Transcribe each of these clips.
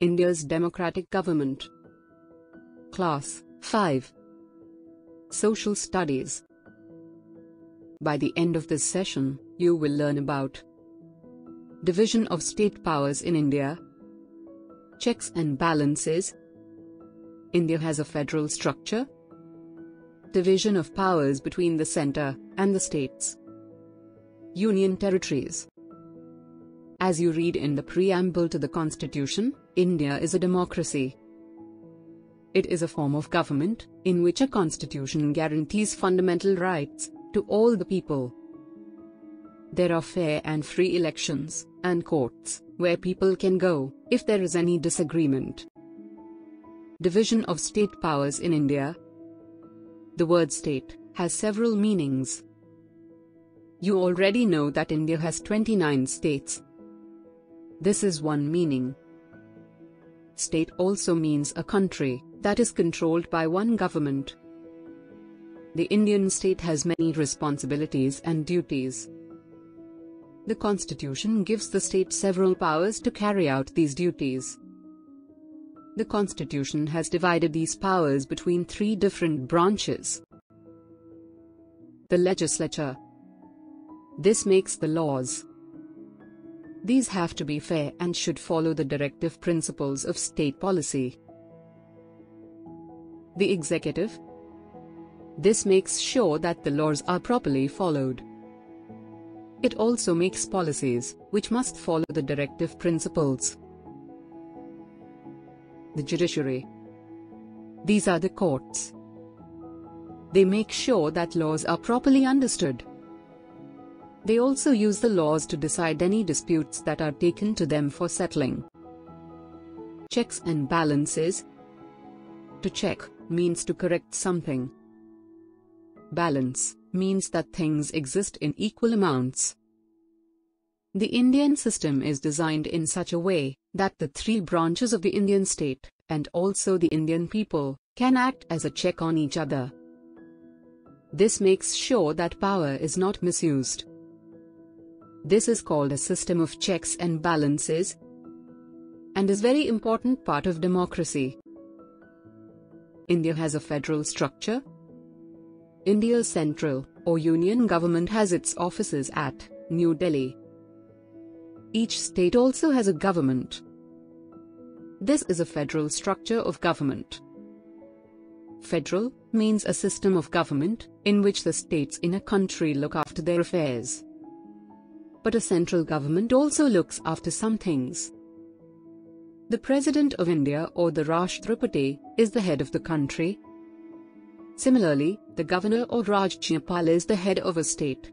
India's democratic government. Class 5. Social Studies. By the end of this session, you will learn about division of state powers in India, checks and balances. India has a federal structure, division of powers between the center and the states, union territories. As you read in the preamble to the Constitution, India is a democracy. It is a form of government in which a constitution guarantees fundamental rights to all the people. There are fair and free elections and courts where people can go if there is any disagreement. Division of state powers in India. The word state has several meanings. You already know that India has 29 states. This is one meaning. State also means a country that is controlled by one government. The Indian state has many responsibilities and duties. The Constitution gives the state several powers to carry out these duties. The Constitution has divided these powers between three different branches. The legislature. This makes the laws. These have to be fair and should follow the directive principles of state policy. The executive. This makes sure that the laws are properly followed. It also makes policies, which must follow the directive principles. The judiciary. These are the courts. They make sure that laws are properly understood. They also use the laws to decide any disputes that are taken to them for settling. Checks and balances. To check means to correct something. Balance means that things exist in equal amounts. The Indian system is designed in such a way that the three branches of the Indian state, and also the Indian people, can act as a check on each other. This makes sure that power is not misused. This is called a system of checks and balances and is a very important part of democracy. India has a federal structure. India's central or union government has its offices at New Delhi. Each state also has a government. This is a federal structure of government. Federal means a system of government in which the states in a country look after their affairs. But a central government also looks after some things. The President of India or the Rashtrapati is the head of the country. Similarly, the Governor or Rajyapal is the head of a state.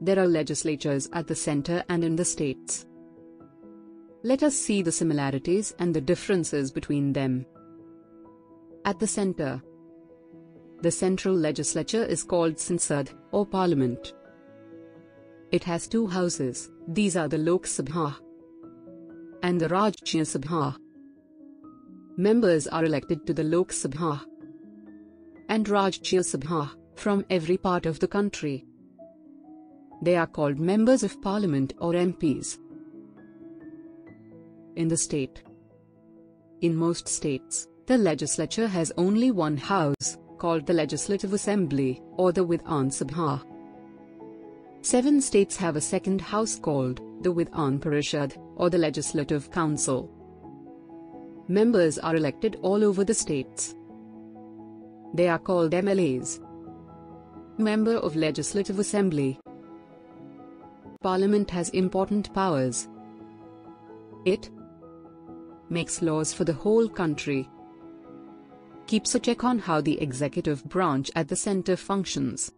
There are legislatures at the center and in the states. Let us see the similarities and the differences between them. At the center, the central legislature is called Sansad or Parliament. It has two houses, these are the Lok Sabha and the Rajya Sabha. Members are elected to the Lok Sabha and Rajya Sabha from every part of the country. They are called Members of Parliament or MPs. In the state. In most states, the legislature has only one house, called the Legislative Assembly or the Vidhan Sabha. 7 states have a second house called the Vidhan Parishad or the Legislative Council. Members are elected all over the states. They are called MLAs, Member of Legislative Assembly. Parliament has important powers. It makes laws for the whole country, keeps a check on how the executive branch at the center functions.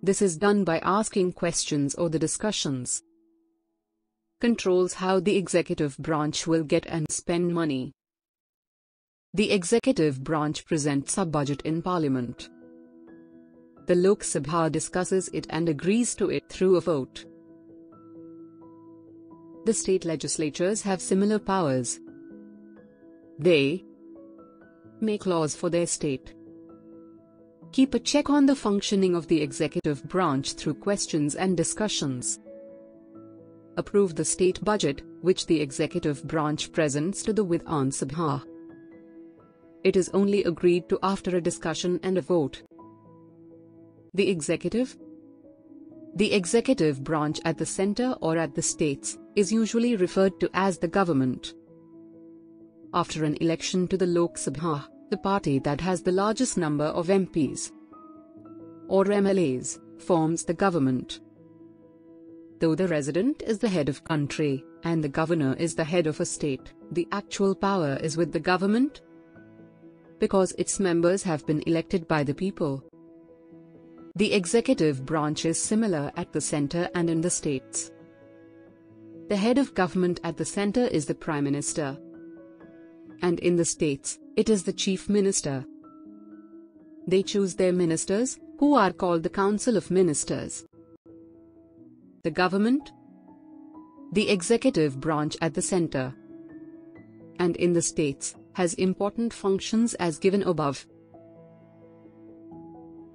This is done by asking questions or the discussions. Controls how the executive branch will get and spend money. The executive branch presents a budget in Parliament. The Lok Sabha discusses it and agrees to it through a vote. The state legislatures have similar powers. They make laws for their state. Keep a check on the functioning of the executive branch through questions and discussions. approve the state budget, which the executive branch presents to the Vidhan Sabha. It is only agreed to after a discussion and a vote. The executive branch at the centre or at the states is usually referred to as the government. After an election to the Lok Sabha, the party that has the largest number of MPs or MLAs forms the government. Though the resident is the head of country and the governor is the head of a state, the actual power is with the government because its members have been elected by the people. The executive branch is similar at the centre and in the states. The head of government at the centre is the Prime Minister, and in the states, it is the Chief Minister. They choose their ministers, who are called the Council of Ministers. The government, the executive branch at the centre, and in the states, has important functions as given above.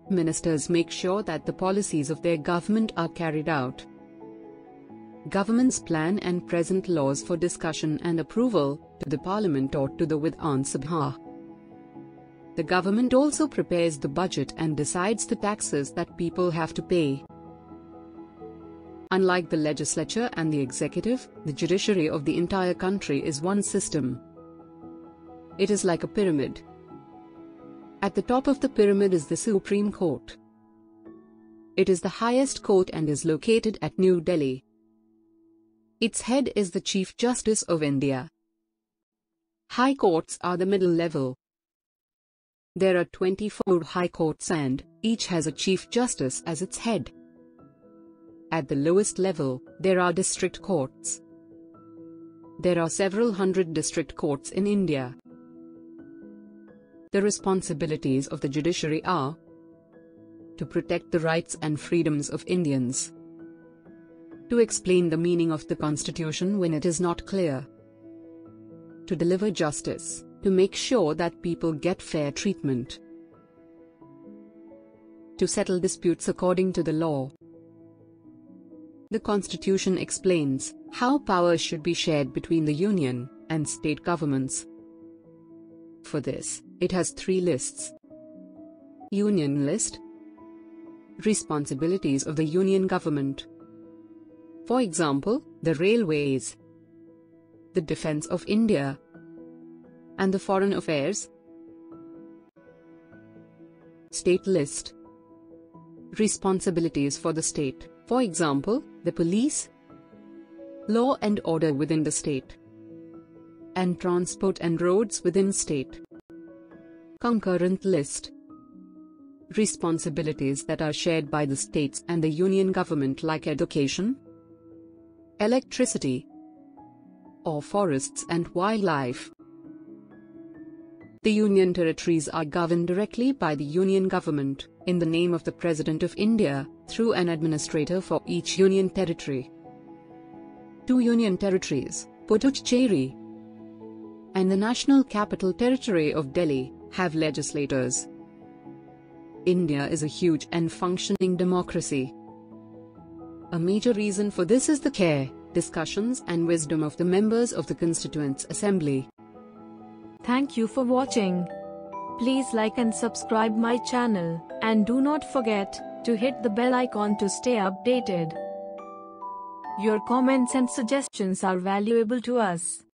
Ministers make sure that the policies of their government are carried out. Governments plan and present laws for discussion and approval to the Parliament or to the Vidhan Sabha. The government also prepares the budget and decides the taxes that people have to pay. Unlike the legislature and the executive, the judiciary of the entire country is one system. It is like a pyramid. At the top of the pyramid is the Supreme Court. It is the highest court and is located at New Delhi. Its head is the Chief Justice of India. High courts are the middle level. There are 24 high courts and each has a Chief Justice as its head. At the lowest level, there are district courts. There are several hundred district courts in India. The responsibilities of the judiciary are to protect the rights and freedoms of Indians, to explain the meaning of the Constitution when it is not clear, to deliver justice, to make sure that people get fair treatment, to settle disputes according to the law. The Constitution explains how power should be shared between the Union and state governments. For this, it has three lists: Union List, responsibilities of the Union Government, for example, the railways, the defence of India, and the foreign affairs. State List, responsibilities for the state, for example, the police, law and order within the state, and transport and roads within state. Concurrent list, responsibilities that are shared by the states and the union government, like education, electricity, or forests and wildlife. The union territories are governed directly by the union government, in the name of the President of India, through an administrator for each union territory. Two union territories, Puducherry and the National Capital Territory of Delhi, have legislators. India is a huge and functioning democracy. A major reason for this is the care, discussions and wisdom of the members of the Constituent Assembly. Thank you for watching. Please like and subscribe my channel, and do not forget to hit the bell icon to stay updated. Your comments and suggestions are valuable to us.